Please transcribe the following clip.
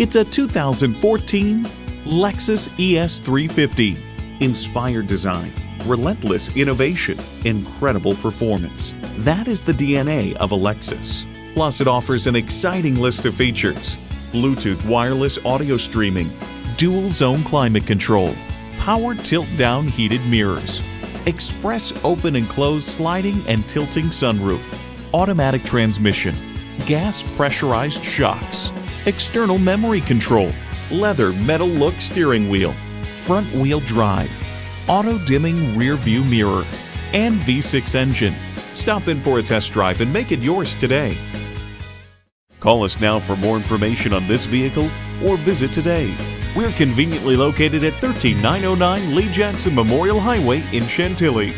It's a 2014 Lexus ES 350. Inspired design, relentless innovation, incredible performance. That is the DNA of a Lexus. Plus, it offers an exciting list of features: Bluetooth wireless audio streaming, dual zone climate control, power tilt-down heated mirrors, express open and close sliding and tilting sunroof, automatic transmission, gas pressurized shocks, external memory control, leather metal look steering wheel, front wheel drive, auto dimming rear view mirror, and V6 engine. Stop in for a test drive and make it yours today. Call us now for more information on this vehicle or visit today. We're conveniently located at 13909 Lee Jackson Memorial Highway in Chantilly.